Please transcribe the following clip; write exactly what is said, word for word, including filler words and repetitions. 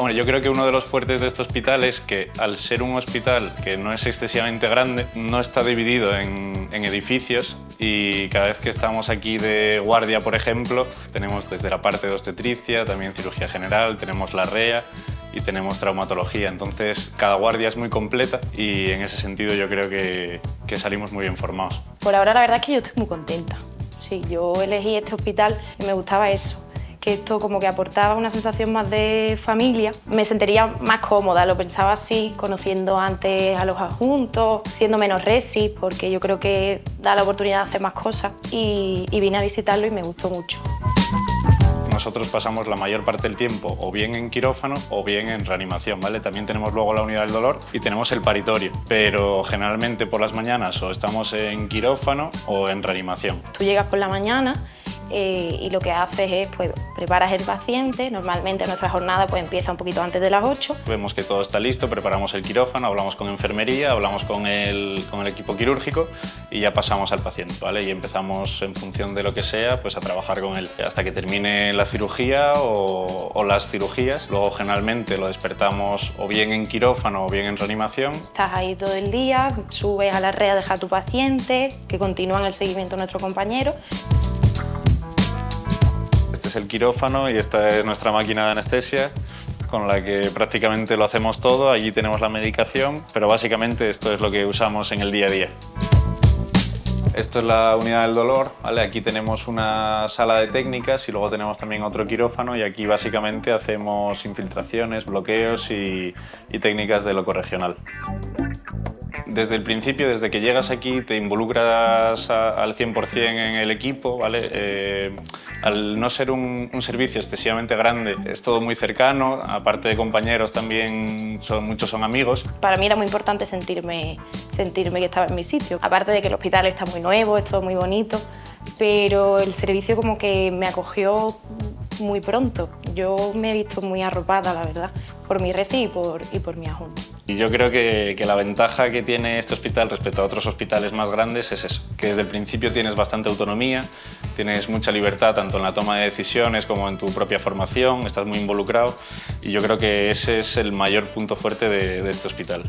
Hombre, yo creo que uno de los fuertes de este hospital es que, al ser un hospital que no es excesivamente grande, no está dividido en, en edificios y cada vez que estamos aquí de guardia, por ejemplo, tenemos desde la parte de obstetricia, también cirugía general, tenemos la R E A y tenemos traumatología. Entonces, cada guardia es muy completa y en ese sentido yo creo que, que salimos muy bien formados. Por ahora, la verdad es que yo estoy muy contenta. Sí, yo elegí este hospital y me gustaba eso. Que esto como que aportaba una sensación más de familia. Me sentiría más cómoda, lo pensaba así, conociendo antes a los adjuntos, siendo menos resis, porque yo creo que da la oportunidad de hacer más cosas y, y vine a visitarlo y me gustó mucho. Nosotros pasamos la mayor parte del tiempo o bien en quirófano o bien en reanimación, ¿vale? También tenemos luego la unidad del dolor y tenemos el paritorio, pero generalmente por las mañanas o estamos en quirófano o en reanimación. Tú llegas por la mañana Eh, y lo que haces es, pues, preparas el paciente. Normalmente nuestra jornada pues empieza un poquito antes de las ocho. Vemos que todo está listo, preparamos el quirófano, hablamos con enfermería, hablamos con el, con el equipo quirúrgico y ya pasamos al paciente, ¿vale? Y empezamos, en función de lo que sea, pues a trabajar con él hasta que termine la cirugía o, o las cirugías. Luego generalmente lo despertamos o bien en quirófano o bien en reanimación. Estás ahí todo el día, subes a la R E A, dejas a tu paciente, que continúan el seguimiento de nuestro compañero. Es el quirófano y esta es nuestra máquina de anestesia con la que prácticamente lo hacemos todo. Allí tenemos la medicación, pero básicamente esto es lo que usamos en el día a día. Esto es la unidad del dolor, ¿vale? Aquí tenemos una sala de técnicas y luego tenemos también otro quirófano y aquí básicamente hacemos infiltraciones, bloqueos y, y técnicas de locorregional. Desde el principio, desde que llegas aquí, te involucras a, al cien por cien en el equipo, ¿vale? Eh, al no ser un, un servicio excesivamente grande, es todo muy cercano, aparte de compañeros también son, muchos son amigos. Para mí era muy importante sentirme, sentirme que estaba en mi sitio, aparte de que el hospital está muy nuevo, es todo muy bonito, pero el servicio como que me acogió muy pronto. Yo me he visto muy arropada, la verdad, por mi resi y por, y por mi adjunto. Y yo creo que, que la ventaja que tiene este hospital respecto a otros hospitales más grandes es eso, que desde el principio tienes bastante autonomía, tienes mucha libertad tanto en la toma de decisiones como en tu propia formación, estás muy involucrado y yo creo que ese es el mayor punto fuerte de, de este hospital.